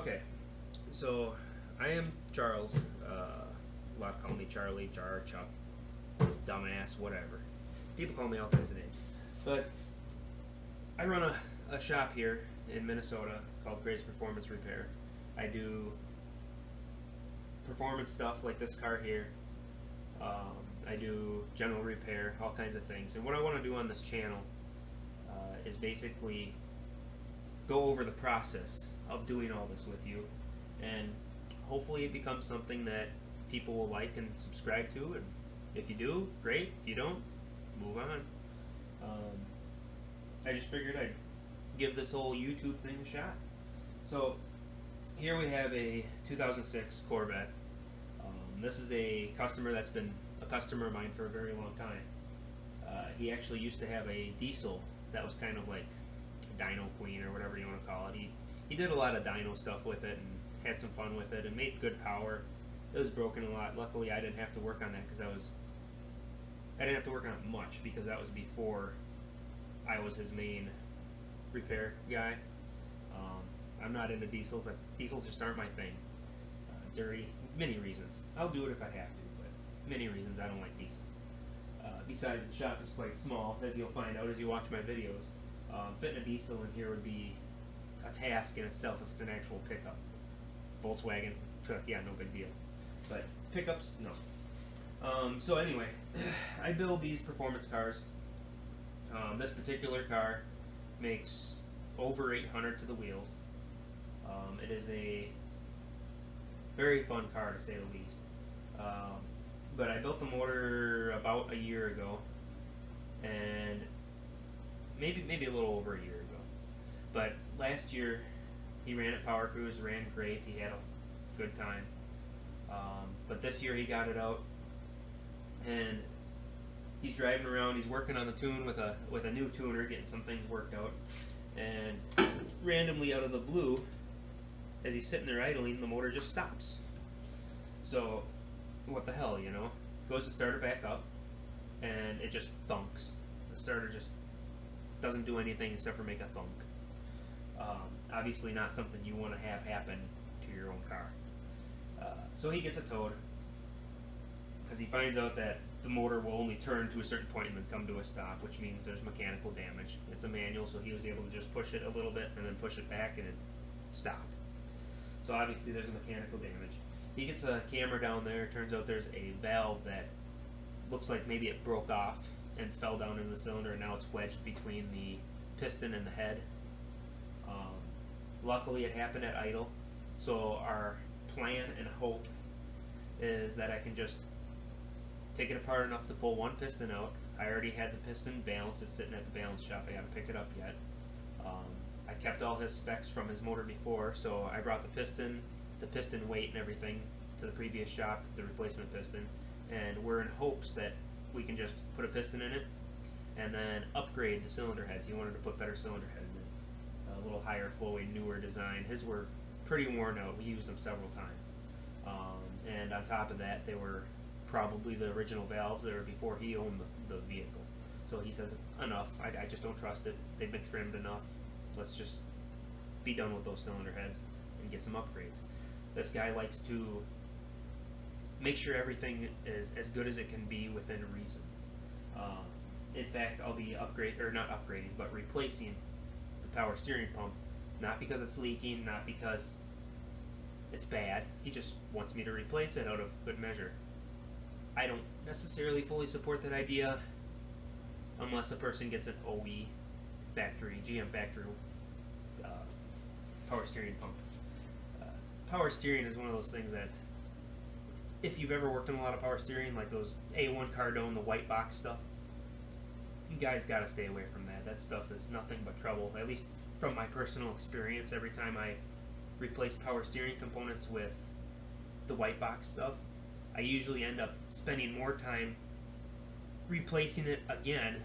Okay, so I am Charles, lot call me Charlie, Jar, Chuck, dumbass, whatever. People call me all kinds of names. But I run a shop here in Minnesota called Crazed Performance Repair. I do performance stuff like this car here. I do general repair, all kinds of things. And what I want to do on this channel is basically go over the process of doing all this with you, and hopefully it becomes something that people will like and subscribe to. And if you do, great. If you don't, move on. I just figured I'd give this whole YouTube thing a shot. So here we have a 2006 Corvette. This is a customer that's been a customer of mine for a very long time. He actually used to have a diesel that was kind of like Dyno Queen or whatever you want to call it. He did a lot of dyno stuff with it and had some fun with it and made good power. It was broken a lot. Luckily, I didn't have to work on that because I didn't have to work on it much because that was before I was his main repair guy. I'm not into diesels. Diesels just aren't my thing. Dirty. Many reasons. I'll do it if I have to, but many reasons I don't like diesels. Besides, the shop is quite small, as you'll find out as you watch my videos. Fitting a diesel in here would be a task in itself if it's an actual pickup. Volkswagen truck, yeah, no big deal. But pickups, no. So anyway, I build these performance cars. This particular car makes over 800 to the wheels. It is a very fun car, to say the least. But I built the motor about a year ago, and maybe a little over a year ago. But last year, he ran at Power Cruise, ran great. He had a good time. But this year, he got it out, and he's driving around. He's working on the tune with a new tuner, getting some things worked out. And randomly, out of the blue, as he's sitting there idling, the motor just stops. So, what the hell, you know? Goes to start it back up, and it just thunks. The starter just doesn't do anything except for make a thunk. Obviously not something you want to have happen to your own car. So he gets it towed, because he finds out that the motor will only turn to a certain point and then come to a stop, which means there's mechanical damage. It's a manual, so he was able to just push it a little bit and then push it back, and it stopped. So obviously there's a mechanical damage. He gets a camera down there. Turns out there's a valve that looks like maybe it broke off and fell down into the cylinder, and now it's wedged between the piston and the head. Luckily, it happened at idle. So our plan and hope is that I can just take it apart enough to pull one piston out. I already had the piston balanced. It's sitting at the balance shop. I gotta pick it up yet. I kept all his specs from his motor before, so I brought the piston weight and everything to the previous shop, the replacement piston, and we're in hopes that we can just put a piston in it and then upgrade the cylinder heads. He wanted to put better cylinder heads in, a little higher flowing, newer design. His were pretty worn out. We used them several times. And on top of that, they were probably the original valves that were before he owned the vehicle. So he says, enough, I just don't trust it. They've been trimmed enough. Let's just be done with those cylinder heads and get some upgrades. This guy likes to make sure everything is as good as it can be within reason. In fact, I'll be replacing the power steering pump, not because it's leaking, not because it's bad. He just wants me to replace it out of good measure. I don't necessarily fully support that idea unless a person gets an OE factory, GM factory power steering pump. Power steering is one of those things that, if you've ever worked on a lot of power steering, like those A1 Cardone, the white box stuff, you guys gotta stay away from that. That stuff is nothing but trouble, at least from my personal experience. Every time I replace power steering components with the white box stuff, I usually end up spending more time replacing it again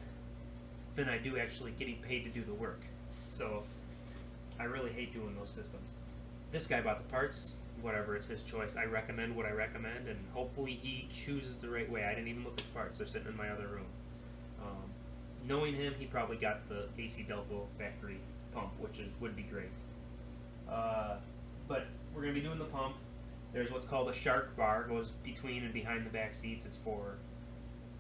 than I do actually getting paid to do the work. So I really hate doing those systems. This guy bought the parts, whatever, it's his choice. I recommend what I recommend, and hopefully he chooses the right way. I didn't even look at the parts, they're sitting in my other room. Knowing him, he probably got the AC Delco factory pump, which would be great. But going to be doing the pump, there's what's called a shark bar. It goes between and behind the back seats. It's for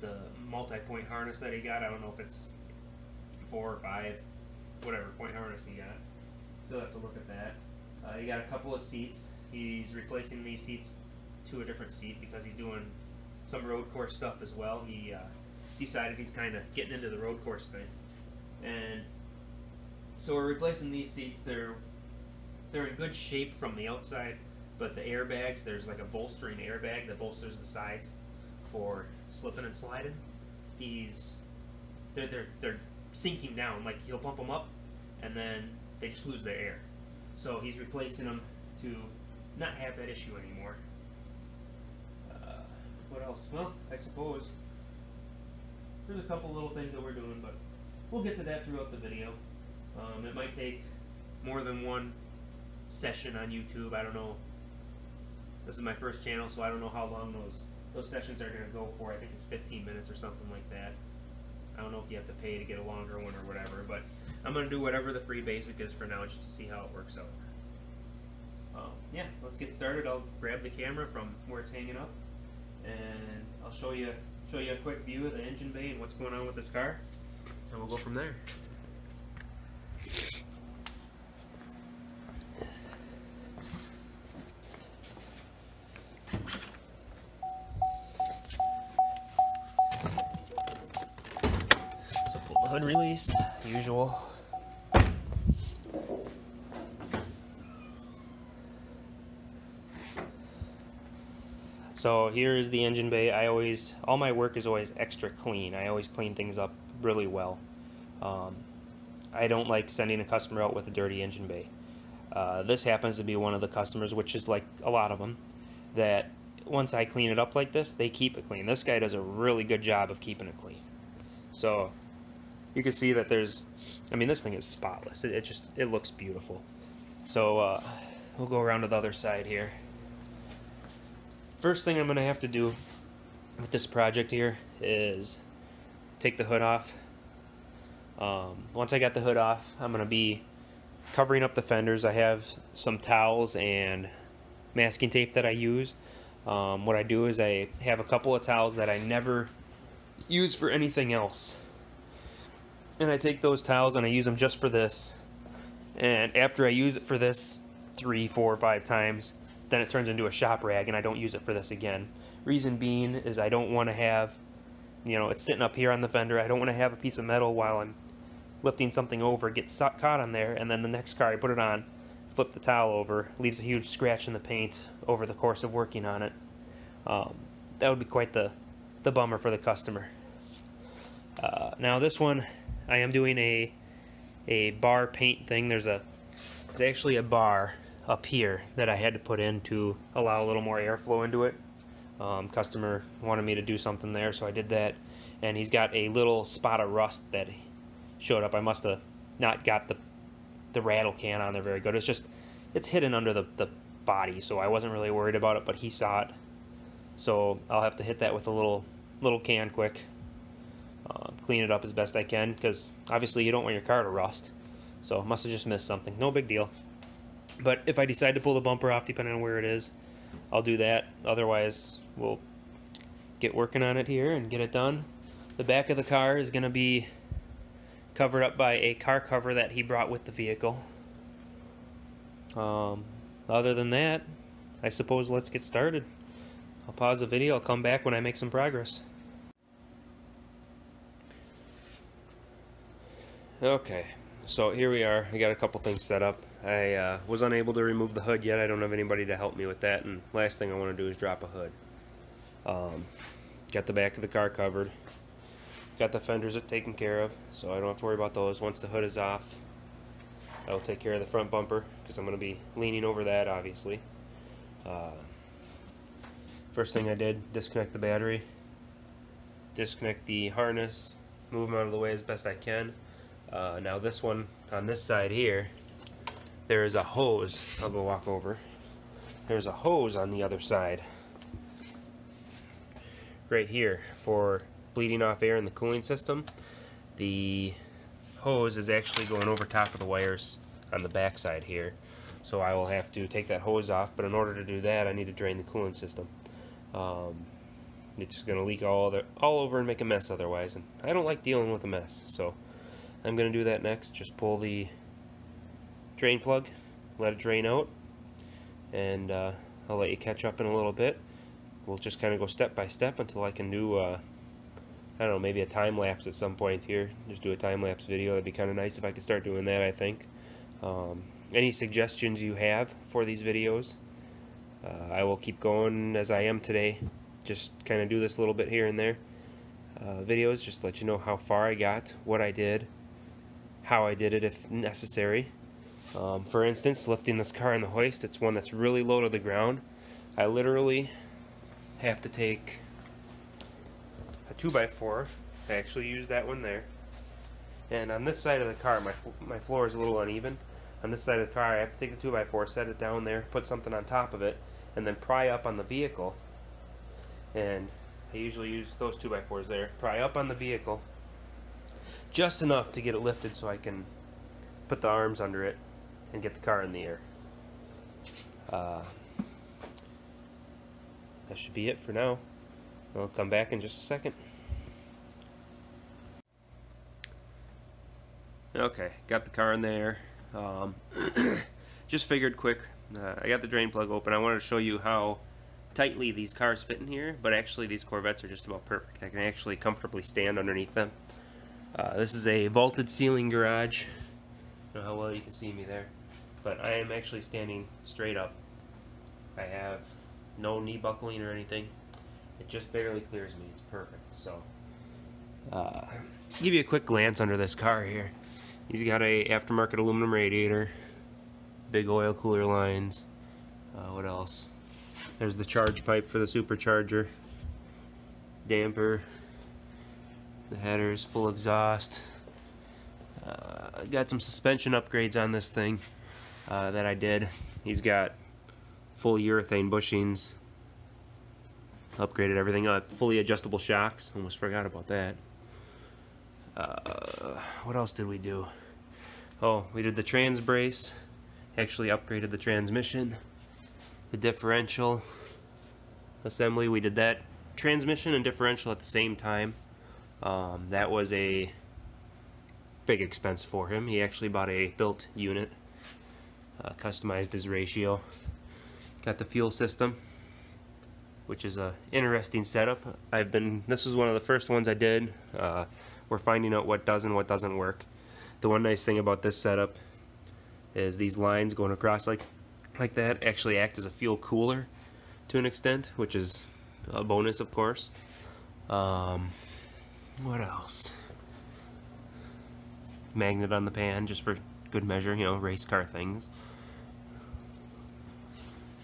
the multi-point harness that he got. I don't know if it's 4 or 5, whatever point harness he got. Still have to look at that. He got a couple of seats. He's replacing these seats to a different seat because he's doing some road course stuff as well. He decided he's kind of getting into the road course thing. And so we're replacing these seats. They're in good shape from the outside, but the airbags, there's like a bolstering airbag that bolsters the sides for slipping and sliding. They're sinking down. Like, he'll pump them up and then they just lose their air. So he's replacing them to not have that issue anymore. What else? Well, I suppose there's a couple little things that we're doing, but we'll get to that throughout the video. It might take more than one session on YouTube. I don't know. This is my first channel, so I don't know how long those sessions are going to go for. I think it's 15 minutes or something like that. I don't know if you have to pay to get a longer one or whatever, but I'm going to do whatever the free basic is for now, just to see how it works out. Yeah, let's get started. I'll grab the camera from where it's hanging up, and I'll show you a quick view of the engine bay and what's going on with this car, and we'll go from there. Release, usual. So here is the engine bay. All my work is always extra clean. I always clean things up really well. I don't like sending a customer out with a dirty engine bay. This happens to be one of the customers, which is like a lot of them, that once I clean it up like this, they keep it clean. This guy does a really good job of keeping it clean. So you can see that there's, I mean, this thing is spotless. It looks beautiful. So we'll go around to the other side here. First thing I'm going to have to do with this project here is take the hood off. Once I got the hood off, I'm going to be covering up the fenders. I have some towels and masking tape that I use. What I do is I have a couple of towels that I never use for anything else. And I take those towels and I use them just for this. And after I use it for this 3, 4, 5 times, then it turns into a shop rag and I don't use it for this again. Reason being is I don't want to have, you know, it's sitting up here on the fender. I don't want to have a piece of metal while I'm lifting something over, get caught on there, and then the next car I put it on, flip the towel over, leaves a huge scratch in the paint over the course of working on it. That would be quite the bummer for the customer. Now this one, I am doing a bar paint thing. There's actually a bar up here that I had to put in to allow a little more airflow into it. Customer wanted me to do something there, so I did that. And he's got a little spot of rust that showed up. I must have not got the rattle can on there very good. It's hidden under the body, so I wasn't really worried about it, but he saw it. So I'll have to hit that with a little can quick. Clean it up as best I can, because obviously you don't want your car to rust. So must have just missed something. No big deal. But if I decide to pull the bumper off, depending on where it is, I'll do that. Otherwise, we'll get working on it here and get it done. The back of the car is going to be covered up by a car cover that he brought with the vehicle. Other than that, I suppose let's get started. I'll pause the video. I'll come back when I make some progress. Okay, so here we are. I got a couple things set up. I was unable to remove the hood yet. I don't have anybody to help me with that, and last thing I want to do is drop a hood. Got the back of the car covered. Got the fenders taken care of, so I don't have to worry about those. Once the hood is off, I'll take care of the front bumper, because I'm going to be leaning over that, obviously. First thing I did, disconnect the battery, disconnect the harness, move them out of the way as best I can. Now this one, on this side here, there is a hose. I'll go walk over. There's a hose on the other side, right here, for bleeding off air in the cooling system. The hose is actually going over top of the wires on the back side here. So I will have to take that hose off, but in order to do that, I need to drain the coolant system. It's going to leak all over and make a mess otherwise, and I don't like dealing with a mess, so I'm going to do that next. Just pull the drain plug, let it drain out, and I'll let you catch up in a little bit. We'll just kind of go step by step until I can do, I don't know, maybe a time lapse at some point here. Just do a time lapse video. That'd be kind of nice if I could start doing that, I think. Any suggestions you have for these videos, I will keep going as I am today. Just kind of do this a little bit here and there. Videos, just let you know how far I got, what I did, how I did it if necessary. For instance, lifting this car in the hoist, it's one that's really low to the ground. I literally have to take a 2x4. I actually used that one there. And on this side of the car, my floor is a little uneven. On this side of the car, I have to take the 2x4, set it down there, put something on top of it, and then pry up on the vehicle. And I usually use those 2x4s there. Pry up on the vehicle just enough to get it lifted so I can put the arms under it and get the car in the air. That should be it for now. I'll come back in just a second. Okay, got the car in the air. Just figured quick. I got the drain plug open. I wanted to show you how tightly these cars fit in here, but actually these Corvettes are just about perfect. I can actually comfortably stand underneath them. This is a vaulted ceiling garage. I don't know how well you can see me there, but I am actually standing straight up. I have no knee buckling or anything. It just barely clears me. It's perfect. So give you a quick glance under this car here. He's got a aftermarket aluminum radiator, big oil cooler lines. What else? There's the charge pipe for the supercharger, damper, the headers, full exhaust. Got some suspension upgrades on this thing that I did. He's got full urethane bushings, upgraded everything up, fully adjustable shocks. Almost forgot about that. What else did we do? Oh, we did the trans brace, actually upgraded the transmission. The differential assembly, we did that transmission and differential at the same time. That was a big expense for him. He actually bought a built unit, customized his ratio. Got the fuel system, which is a interesting setup. This was one of the first ones I did. We're finding out what does and what doesn't work. The one nice thing about this setup is these lines going across like that actually act as a fuel cooler to an extent, which is a bonus, of course. What else? Magnet on the pan, just for good measure, you know, race car things.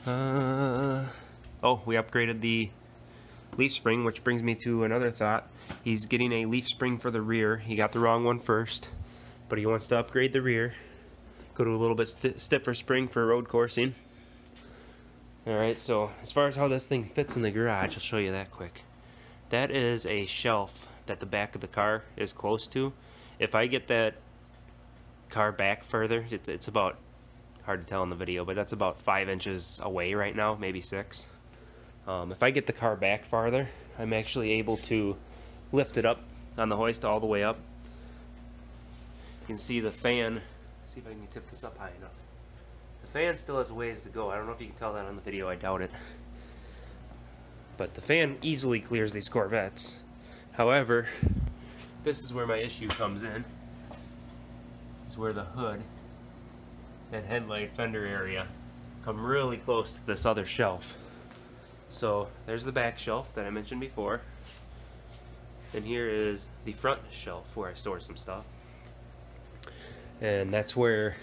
Oh, we upgraded the leaf spring, which brings me to another thought. He's getting a leaf spring for the rear. He got the wrong one first, but he wants to upgrade the rear. Go to a little bit stiffer spring for road coursing. Alright, so as far as how this thing fits in the garage, I'll show you that quick. That is a shelf that the back of the car is close to. If I get that car back further, it's about, hard to tell in the video, but that's about 5 inches away right now, maybe 6. If I get the car back farther, I'm actually able to lift it up on the hoist all the way up. You can see the fan. See if I can tip this up high enough. The fan still has a ways to go. I don't know if you can tell that on the video. I doubt it. But the fan easily clears these Corvettes. However, this is where my issue comes in. It's where the hood and headlight fender area come really close to this other shelf. So there's the back shelf that I mentioned before. And here is the front shelf where I store some stuff. And that's where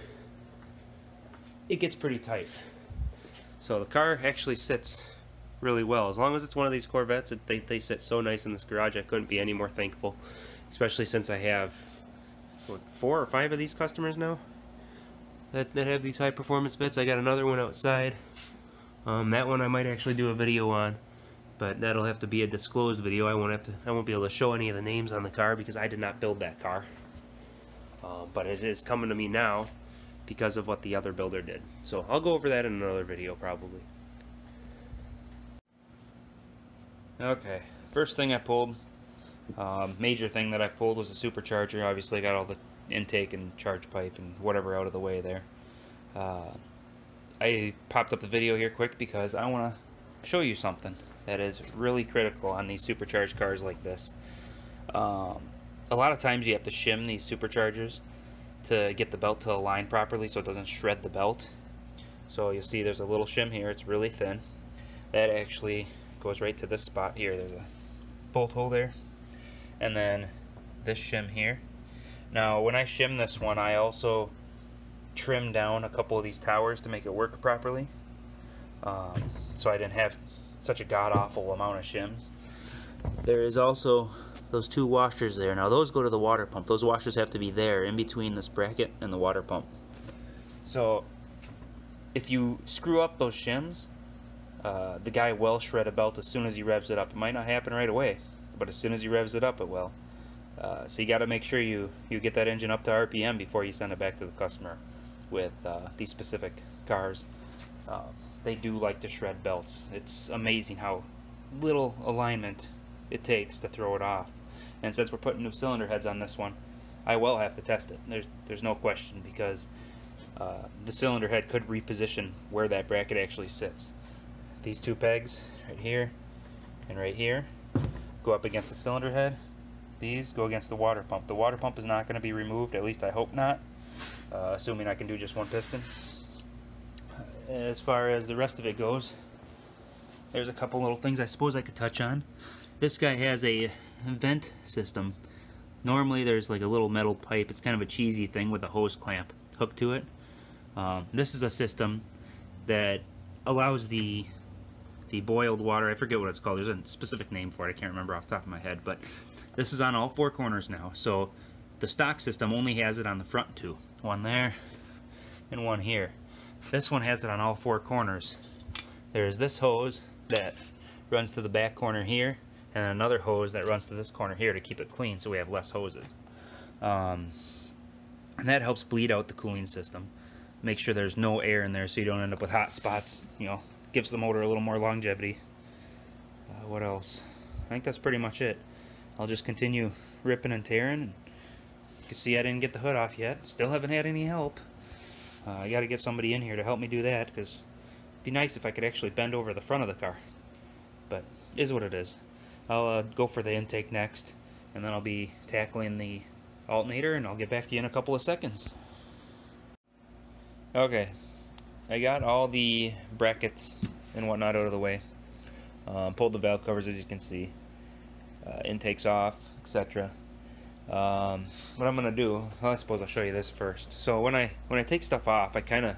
it gets pretty tight. So the car actually sits really well. As long as it's one of these Corvettes, they sit so nice in this garage. I couldn't be any more thankful, especially since I have, what, 4 or 5 of these customers now that have these high performance fits. I got another one outside. That one I might actually do a video on, but that'll have to be a disclosed video. I won't be able to show any of the names on the car because I did not build that car. But it is coming to me now because of what the other builder did. So I'll go over that in another video probably. Okay, first thing I pulled, major thing that I pulled was a supercharger. Obviously got all the intake and charge pipe and whatever out of the way there. I popped up the video here quick because I want to show you something that is really critical on these supercharged cars like this. A lot of times you have to shim these superchargers to get the belt to align properly so it doesn't shred the belt. So you'll see there's a little shim here, it's really thin. That actually goes right to this spot here. There's a bolt hole there. And then this shim here. Now when I shim this one, I also trim down a couple of these towers to make it work properly. So I didn't have such a god-awful amount of shims. There is also those two washers there. Now those go to the water pump. Those washers have to be there in between this bracket and the water pump. So if you screw up those shims, the guy will shred a belt as soon as he revs it up. It might not happen right away, but as soon as he revs it up, it will. So you got to make sure you get that engine up to RPM before you send it back to the customer with these specific cars. They do like to shred belts. It's amazing how little alignment it takes to throw it off. And since we're putting new cylinder heads on this one, I will have to test it. There's no question, because the cylinder head could reposition where that bracket actually sits. These two pegs right here and right here go up against the cylinder head. These go against the water pump. The water pump is not going to be removed, at least I hope not, assuming I can do just one piston. As far as the rest of it goes, there's a couple little things I suppose I could touch on. This guy has a vent system. Normally there's like a little metal pipe. It's kind of a cheesy thing with a hose clamp hooked to it. This is a system that allows the boiled water, I forget what it's called, there's a specific name for it, I can't remember off the top of my head, but this is on all four corners now. So the stock system only has it on the front two, one there and one here. This one has it on all four corners. There's this hose that runs to the back corner here, and another hose that runs to this corner here to keep it clean so we have less hoses. And that helps bleed out the cooling system. Make sure there's no air in there so you don't end up with hot spots. You know, gives the motor a little more longevity. What else? I think that's pretty much it. I'll just continue ripping and tearing. You can see I didn't get the hood off yet. Still haven't had any help. I got to get somebody in here to help me do that, because it'd be nice if I could actually bend over the front of the car. But it is what it is. I'll go for the intake next, and then I'll be tackling the alternator, and I'll get back to you in a couple of seconds. Okay, I got all the brackets and whatnot out of the way. Pulled the valve covers, as you can see. Intakes off, etc. What I'm gonna do, well, I suppose I'll show you this first. So when I take stuff off, I kind of,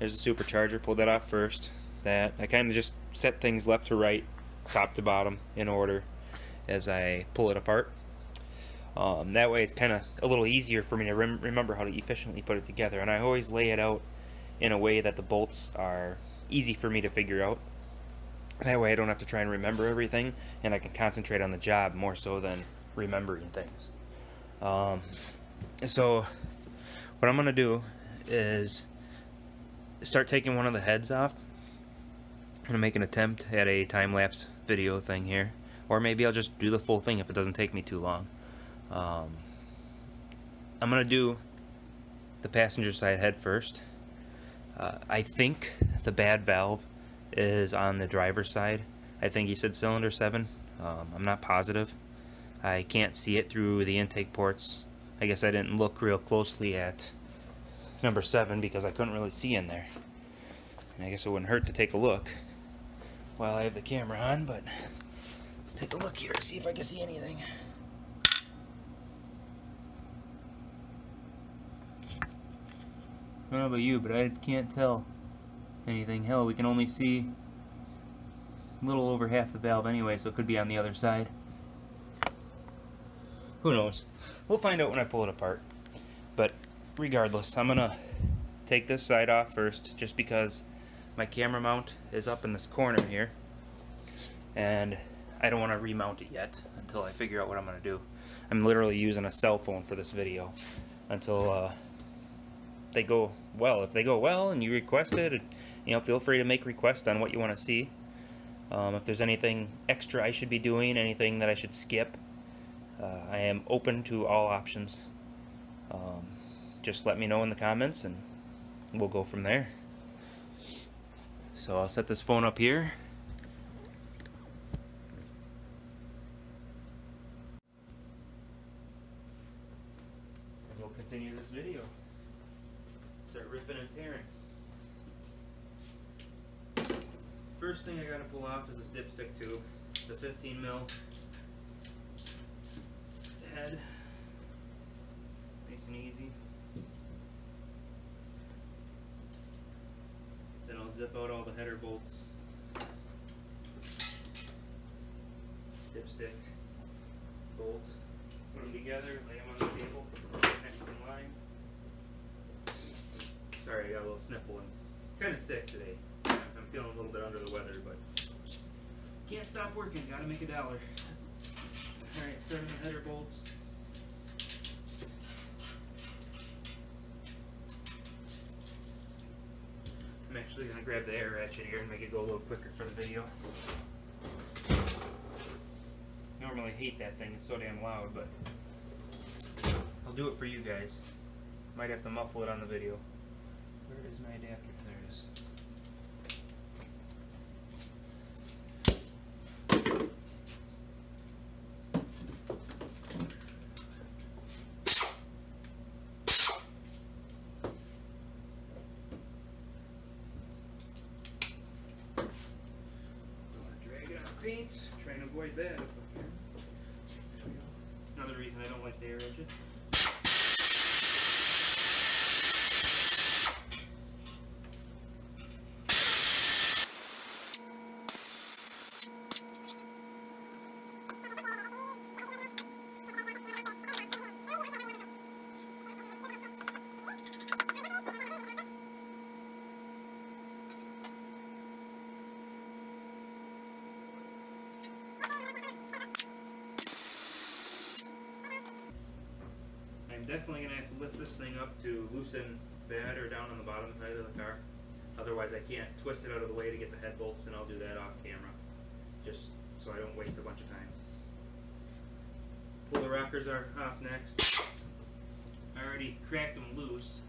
there's a supercharger, pull that off first. That I kind of just set things left to right, top to bottom in order as I pull it apart. That way it's kind of a little easier for me to remember how to efficiently put it together. And I always lay it out in a way that the bolts are easy for me to figure out. That way I don't have to try and remember everything, and I can concentrate on the job more so than remembering things. So what I'm going to do is start taking one of the heads off. I'm going to make an attempt at a time-lapse video thing here, or maybe I'll just do the full thing if it doesn't take me too long. I'm going to do the passenger side head first. I think the bad valve is on the driver's side. I think he said cylinder 7. I'm not positive. I can't see it through the intake ports. I guess I didn't look real closely at number 7 because I couldn't really see in there. And I guess it wouldn't hurt to take a look while I have the camera on, but let's take a look here and see if I can see anything. I don't know about you, but I can't tell anything. Hell, we can only see a little over half the valve anyway, so it could be on the other side. Who knows? We'll find out when I pull it apart. But regardless, I'm gonna take this side off first, just because my camera mount is up in this corner here, and I don't want to remount it yet until I figure out what I'm gonna do. I'm literally using a cell phone for this video until they go well. If they go well and you request it, you know, feel free to make requests on what you want to see. If there's anything extra I should be doing, anything that I should skip, I am open to all options. Just let me know in the comments and we'll go from there. So I'll set this phone up here. And we'll continue this video. Start ripping and tearing. First thing I gotta pull off is this dipstick tube. It's a 15mm head. Nice and easy. Then I'll zip out all the header bolts. Dipstick, bolt, put them together, lay them on the table, next in line. Sorry, I got a little sniffling. Kind of sick today. I'm feeling a little bit under the weather, but can't stop working. Gotta make $1. All right, starting the header bolts. I'm actually going to grab the air ratchet here and make it go a little quicker for the video. Normally hate that thing, it's so damn loud, but I'll do it for you guys. Might have to muffle it on the video. Where is my adapter? There it paints, try and avoid that if I can. There we go. Another reason I don't like the air engine. I'm definitely going to have to lift this thing up to loosen the header down on the bottom side of the car. Otherwise I can't twist it out of the way to get the head bolts, and I'll do that off camera, just so I don't waste a bunch of time. Pull the rockers off next. I already cracked them loose.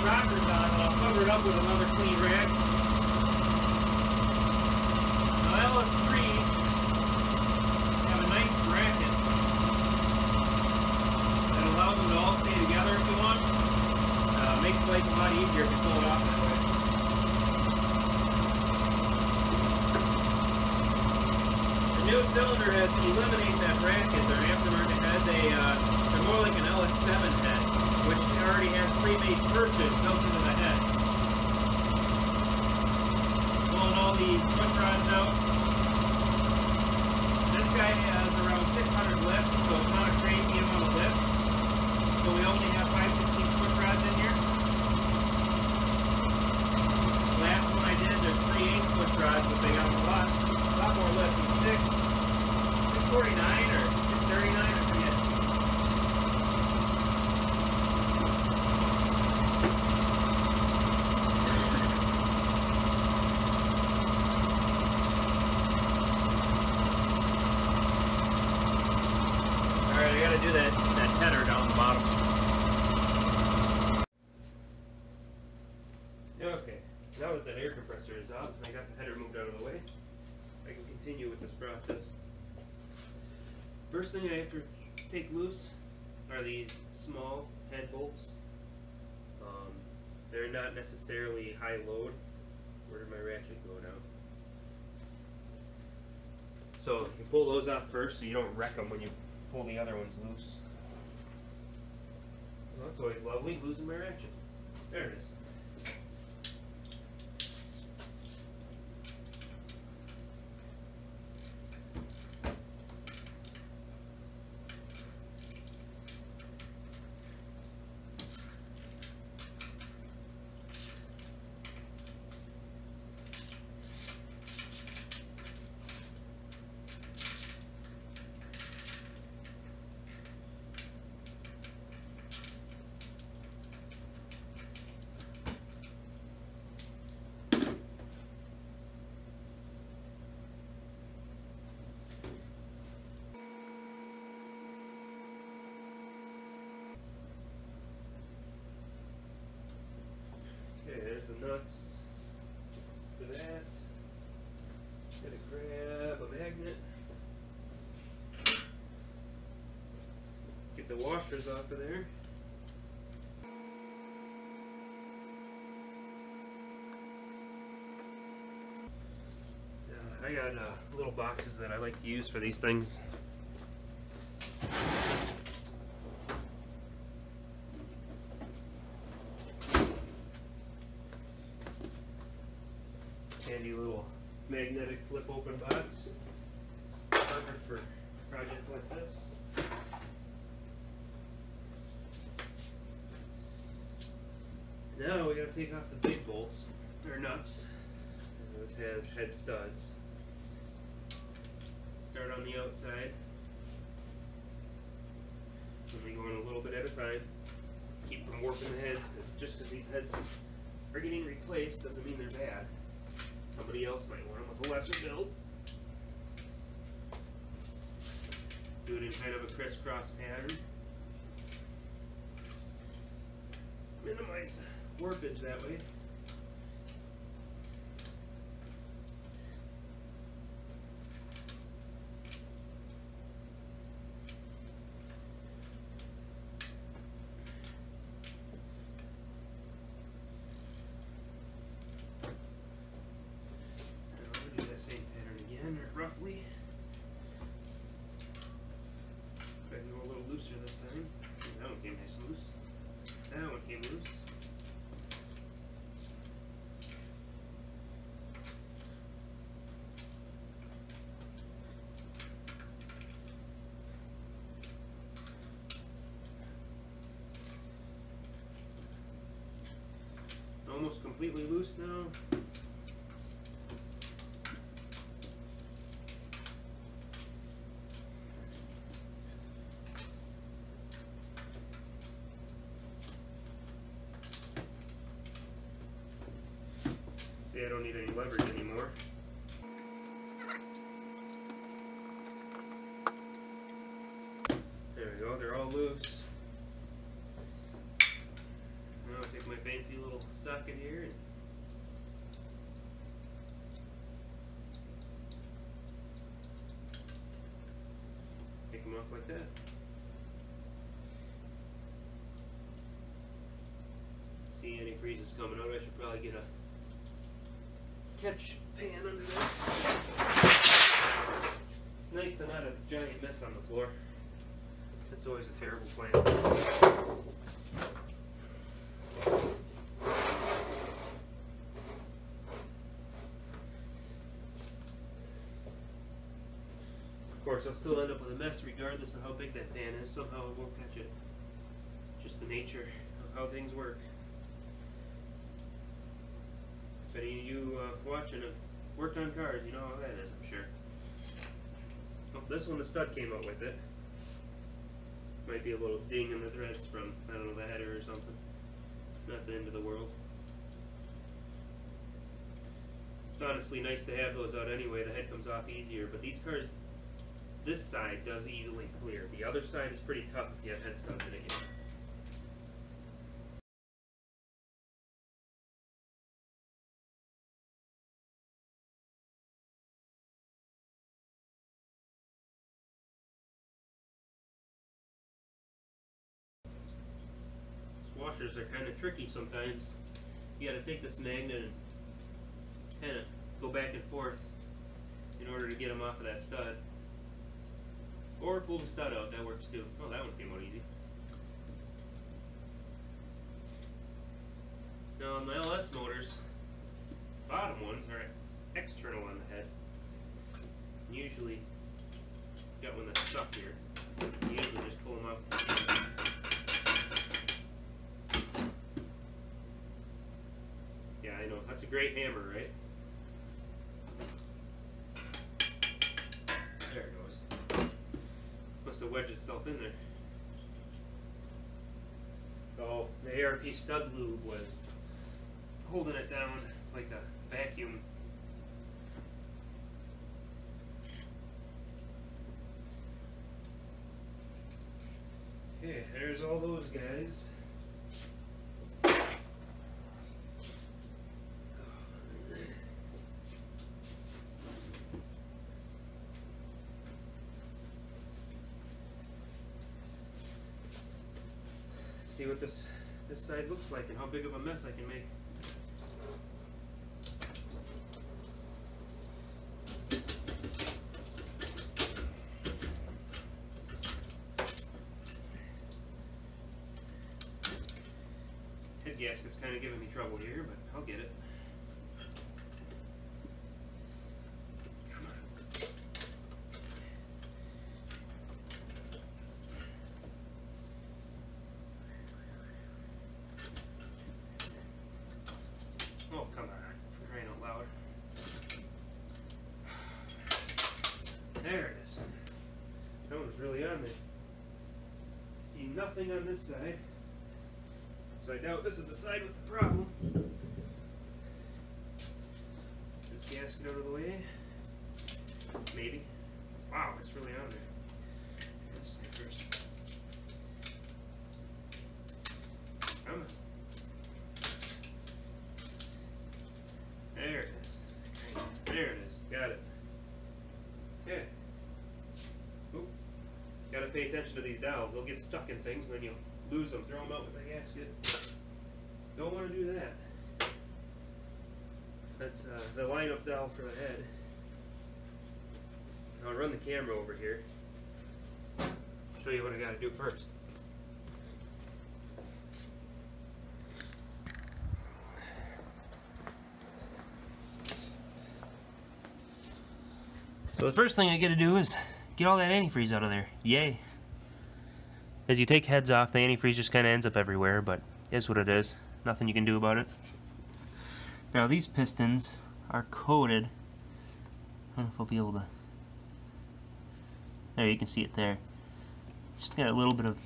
Rockers on, and I'll cover it up with another clean rag. Now LS3s have a nice bracket that allows them to all stay together if you want. Makes life a lot easier if you pull it off that way. The new cylinder heads eliminate that bracket. They're aftermarket heads. They're more like an LS7 head, which already has pre-made perches built into the head. Pulling all these foot rods out. This guy has around 600 lifts, so it's not a crazy amount of lift. So we only have 5/16 foot rods in here. Last one I did, there's 3/8 foot rods, but they got a lot more lift than 649 or 639. Do that header down the bottom. Okay, now that air compressor is off and I got the header moved out of the way, I can continue with this process. First thing I have to take loose are these small head bolts. They're not necessarily high load. Where did my ratchet go now? So you pull those off first so you don't wreck them when you pull the other ones loose. Well, that's always lovely, losing my ratchet. There it is. The nuts for that. Gotta grab a magnet. Get the washers off of there. I got little boxes that I like to use for these things. Handy little magnetic flip open box. Perfect for projects like this. Now we gotta take off the big bolts, or nuts. And this has head studs. Start on the outside. Only going a little bit at a time. Keep from warping the heads, because just because these heads are getting replaced doesn't mean they're bad. Somebody else might want them with a lesser build. Do it in kind of a crisscross pattern. Minimize warpage that way. Roughly. I can go a little looser this time. That one came nice and loose. That one came loose. Almost completely loose now. I don't need any leverage anymore. There we go, they're all loose. Now I'll take my fancy little socket here and take them off like that. See, antifreeze is coming out. I should probably get a catch pan under there. It's nice to not have a giant mess on the floor. That's always a terrible plan. Of course, I'll still end up with a mess regardless of how big that pan is. Somehow I won't catch it. Just the nature of how things work. If any of you watching have worked on cars, you know how that is, I'm sure. Oh, this one, the stud came out with it. Might be a little ding in the threads from, I don't know, the header or something. Not the end of the world. It's honestly nice to have those out anyway. The head comes off easier, but these cars, this side does easily clear. The other side is pretty tough if you have head studs in it. magnetizers are kind of tricky sometimes. You got to take this magnet and kind of go back and forth in order to get them off of that stud. Or pull the stud out, that works too. Oh, that one came out easy. Now on the LS motors, the bottom ones are external on the head. And usually, you got one that's stuck here. You usually just pull them off. Yeah, I know. That's a great hammer, right? There it goes. Must have wedged itself in there. So the ARP stud lube was holding it down like a vacuum. Okay, there's all those guys. See what this side looks like and how big of a mess I can make. Head gasket's kind of giving me trouble here, but I'll get it. Oh, come on, for crying out loud. There it is. That one's really on there. See nothing on this side. So I doubt this is the side with the problem. This gasket out of the way. Maybe. Wow, it's really on there. Let's see first. Come on. There it is. There it is. Got it. Okay. Oop. Gotta pay attention to these dowels. They'll get stuck in things and then you'll lose them. Throw them out with a gasket. Don't want to do that. That's the lineup dowel for the head. I'll run the camera over here. Show you what I gotta do first. So the first thing I gotta do is get all that antifreeze out of there. Yay! As you take heads off, the antifreeze just kinda ends up everywhere, but it is what it is. Nothing you can do about it. Now these pistons are coated. I don't know if I'll be able to... There, you can see it there. Just got a little bit of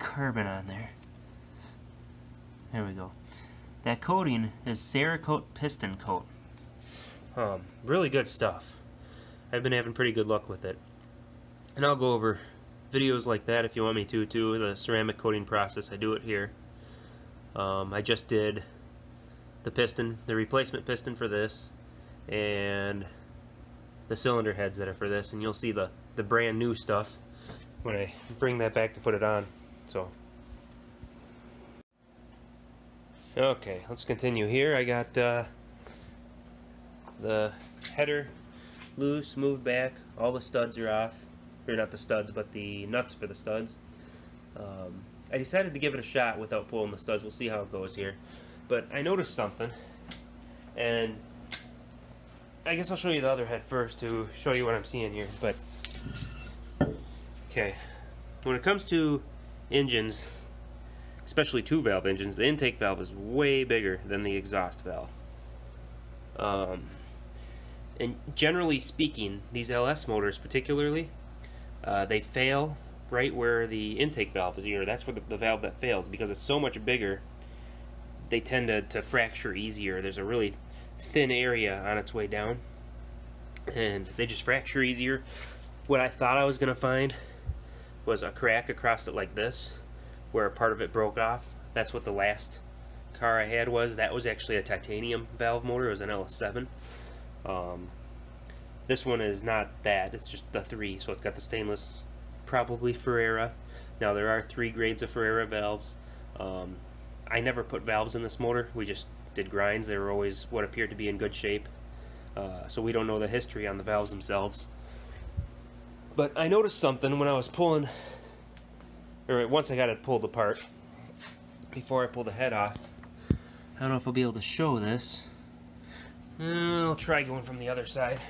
carbon on there. There we go. That coating is Cerakote piston coat. Really good stuff. I've been having pretty good luck with it. And I'll go over videos like that if you want me to, too. The ceramic coating process, I do it here. I just did the piston, the replacement piston for this, and the cylinder heads that are for this. And you'll see the brand new stuff when I bring that back to put it on. So, okay, let's continue here. I got the header loose, moved back, all the studs are off, or not the studs, but the nuts for the studs. I decided to give it a shot without pulling the studs. We'll see how it goes here. But I noticed something, and I guess I'll show you the other head first to show you what I'm seeing here. But okay, when it comes to engines, especially two-valve engines, the intake valve is way bigger than the exhaust valve. And generally speaking, these LS motors particularly, they fail right where the intake valve is. You know, that's where the valve that fails, because it's so much bigger, they tend to fracture easier. There's a really thin area on its way down, and they just fracture easier. What I thought I was going to find was a crack across it like this, where a part of it broke off. That's what the last car I had was. That was actually a titanium valve motor. It was an LS7. This one is not that, it's just the 3, so it's got the stainless, probably Ferrera. Now there are 3 grades of Ferrera valves. I never put valves in this motor. We just did grinds. They were always what appeared to be in good shape. So we don't know the history on the valves themselves. But I noticed something when I was pulling, or once I got it pulled apart, before I pulled the head off. I don't know if I'll be able to show this. I'll try going from the other side.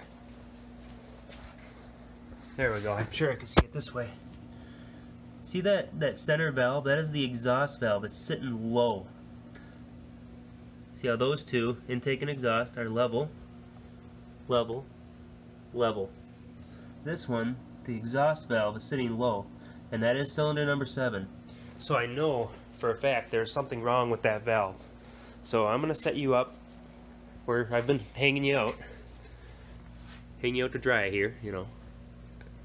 There we go. I'm sure I can see it this way. See that center valve? That is the exhaust valve. It's sitting low. See how those two, intake and exhaust, are level, level, level. This one, the exhaust valve, is sitting low, and that is cylinder number 7. So I know for a fact there's something wrong with that valve. So I'm going to set you up where I've been hanging you out. Hanging you out to dry here, you know.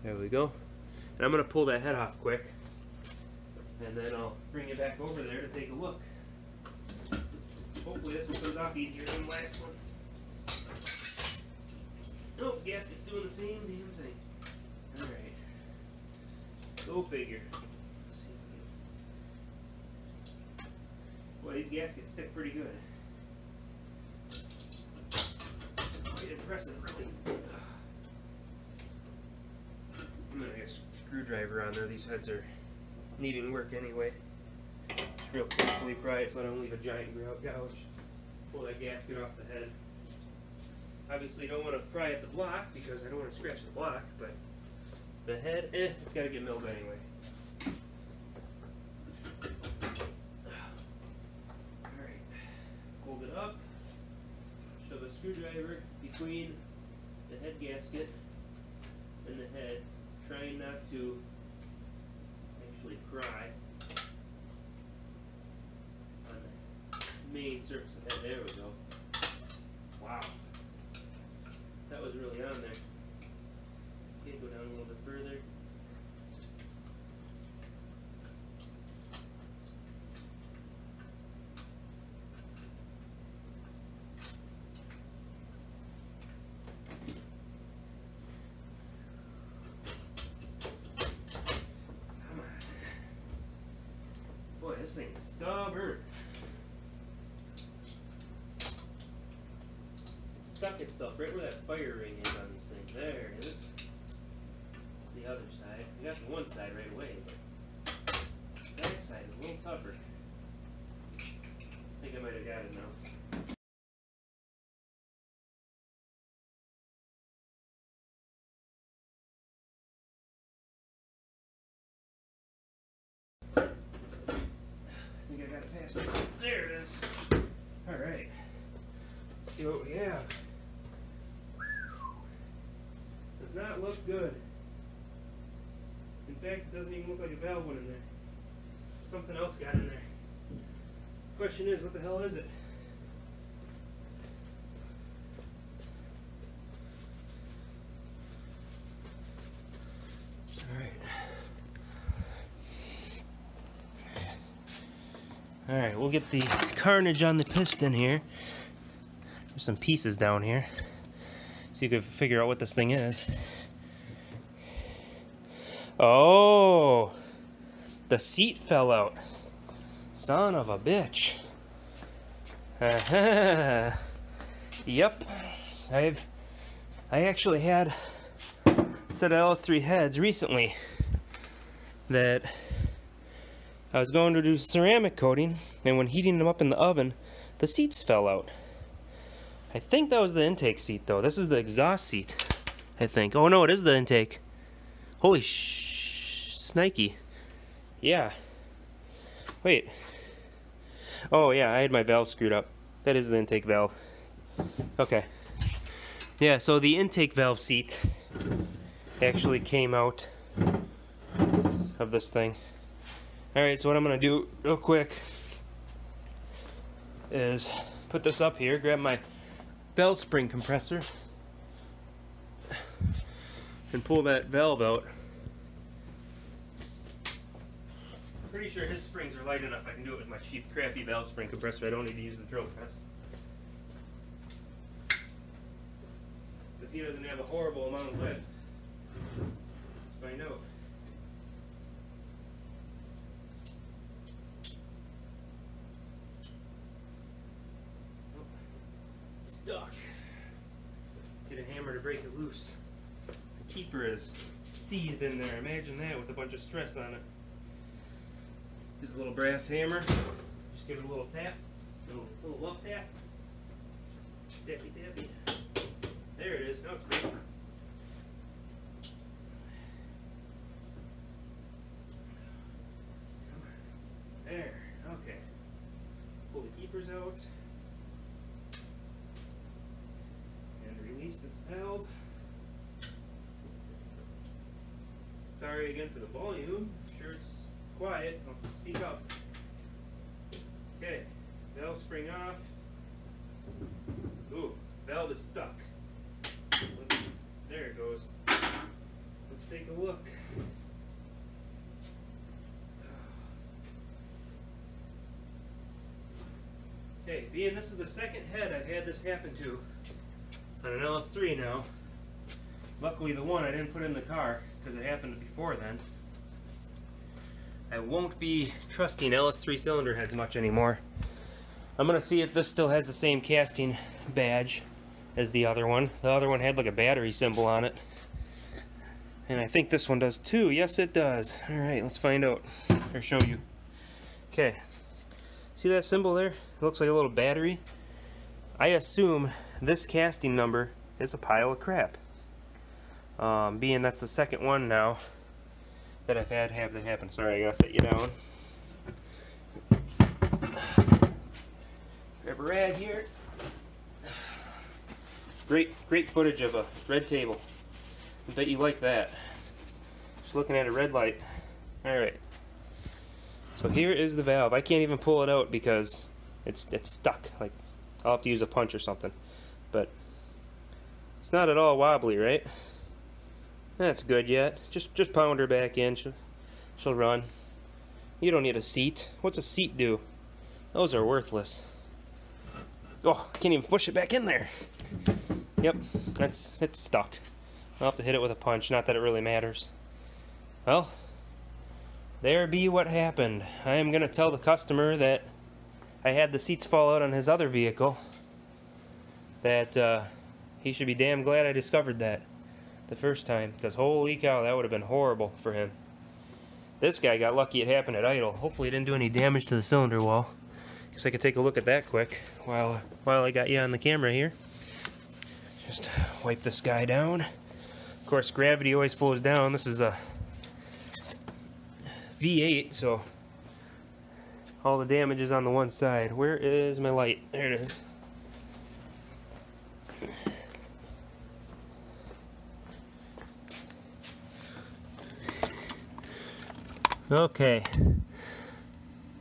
There we go. And I'm going to pull that head off quick, and then I'll bring it back over there to take a look. Hopefully this one comes off easier than the last one. Nope, gasket's doing the same damn thing. Alright. Go figure. Let's see if we can... Boy, these gaskets stick pretty good. Quite impressive, really. I'm gonna get a screwdriver on there. These heads are needing work anyway. Just real carefully pry it so I don't leave a giant gouge. Pull that gasket off the head. Obviously don't want to pry at the block because I don't want to scratch the block, but the head, it's got to get milled anyway. Alright, hold it up, shove a screwdriver between the head gasket and the head, trying not to actually pry on the main surface of the head. There we go. Wow. That was really on there. Okay, go down a little bit further. Come on. Boy, this thing's stubborn. Stuck itself right where that fire ring is on this thing. There it is. The other side. I got the one side right away, but the back side is a little tougher. I think I might have got it now. I think I got it past it. There it is. Alright. Let's see what we have. Does not look good. In fact, it doesn't even look like a valve went in there. Something else got in there. Question is, what the hell is it? Alright, we'll get the carnage on the piston here. There's some pieces down here. You could figure out what this thing is. Oh, the seat fell out. Son of a bitch. Yep, I actually had a set of LS3 heads recently that I was going to do ceramic coating, and when heating them up in the oven, the seats fell out. I think that was the intake seat, though. This is the exhaust seat, I think. Oh, no, it is the intake. Holy snikey. Yeah. Wait. Oh, yeah, I had my valve screwed up. That is the intake valve. Okay. Yeah, so the intake valve seat actually came out of this thing. All right, so what I'm going to do real quick is put this up here, grab my valve spring compressor and pull that valve out. Pretty sure his springs are light enough I can do it with my cheap crappy valve spring compressor. I don't need to use the drill press because he doesn't have a horrible amount of lift. Let's find out. stuck. Get a hammer to break it loose. The keeper is seized in there. Imagine that with a bunch of stress on it. Here's a little brass hammer. Just give it a little tap. A little love tap. Dappy dappy. There it is. Now it's free. There. Okay. Pull the keepers out. And release this valve. Sorry again for the volume. I'm sure it's quiet. I'll speak up. Okay. Valve spring off. Ooh. Valve is stuck. There it goes. Let's take a look. Okay, being this is the second head I've had this happen to on an LS3 now. Luckily the one I didn't put in the car because it happened before then. I won't be trusting LS3 cylinder heads much anymore. I'm going to see if this still has the same casting badge as the other one. The other one had like a battery symbol on it. And I think this one does too. Yes, it does. Alright, let's find out. Or show you. Okay. See that symbol there? It looks like a little battery. I assume this casting number is a pile of crap. Being that's the second one now that I've had have that happen. Sorry, I gotta set you down. Grab a rag here. Great footage of a red table. I bet you like that. Just looking at a red light. Alright. So here is the valve. I can't even pull it out because it's stuck. Like, I'll have to use a punch or something. But it's not at all wobbly, right? That's good yet. Just pound her back in. She'll run. You don't need a seat. What's a seat do? Those are worthless. Oh, can't even push it back in there. Yep, it's stuck. I'll have to hit it with a punch, not that it really matters. Well, there be what happened. I am going to tell the customer that I had the seats fall out on his other vehicle, that he should be damn glad I discovered that the first time, because holy cow, that would have been horrible for him. This guy got lucky it happened at idle. Hopefully it didn't do any damage to the cylinder wall. Guess I could take a look at that quick while I got you on the camera here. Just wipe this guy down. Of course, gravity always flows down. This is a V8, so all the damage is on the one side. Where is my light? There it is. Okay.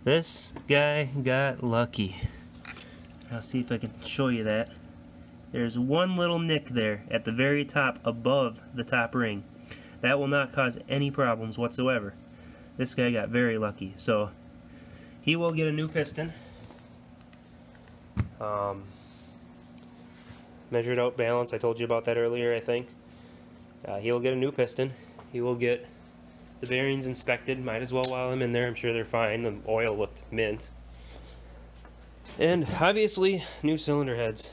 This guy got lucky. I'll see if I can show you that. There's one little nick there at the very top above the top ring. That will not cause any problems whatsoever. This guy got very lucky. So he will get a new piston. Measured out balance. I told you about that earlier, I think. He will get a new piston. He will get the bearings inspected. Might as well while I'm in there. I'm sure they're fine. The oil looked mint. And obviously, new cylinder heads.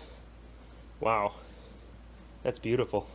Wow, that's beautiful.